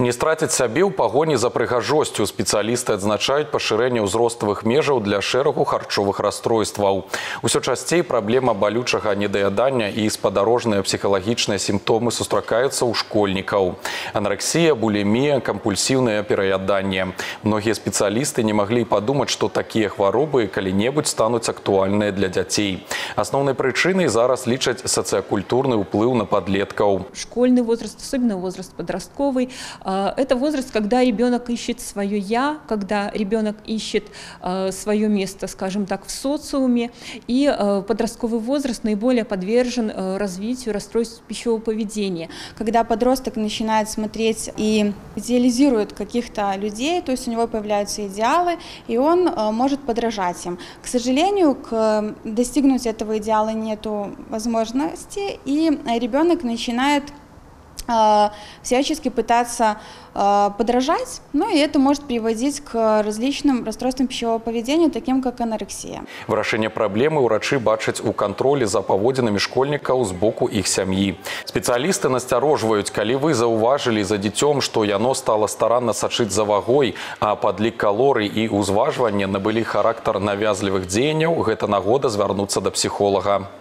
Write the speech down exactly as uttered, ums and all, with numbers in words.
Не страціць сабе ў пагоні за прыгажосцю спецыялісты адзначаюць пашырэнне ўзроставых межаў для шэрагу харчовых расстройстваў. Усё часцей праблема балючага недаядання і спадарожныя псіхалагічныя сімптомы сустракаюцца ў школьнікаў. Анараксія, булімія, кампульсіўнае пераяданне. Многія спецыялісты не маглі падумаць, што такія хваробы калі-небудзь стануць актуальныя для дзяцей. Асноўнай прычынай зараз лічаць сацыякультурны ўплыў на падлеткаў. Школьны возраст, особенно возраст подростковый, это возраст, когда ребенок ищет свое «я», когда ребенок ищет свое место, скажем так, в социуме. И подростковый возраст наиболее подвержен развитию расстройств пищевого поведения. Когда подросток начинает смотреть и идеализирует каких-то людей, то есть у него появляются идеалы, и он может подражать им. К сожалению, к достигнуть этого идеала нет возможности, и ребенок начинает всячески пытаться подражать, но и это может приводить к различным расстройствам пищевого поведения, таким как анорексия. Вырашэнне проблемы ўрачы бачаць у контроле за поводинами школьников с боку их семьи. Специалисты насцярожваюць, калі вы зауважили за детем, что яно стало старанно сачыць за вагой, а подлик калорий и узваживание набыли характер навязливых дзеянняў, гэта нагода звярнуцца до психолога.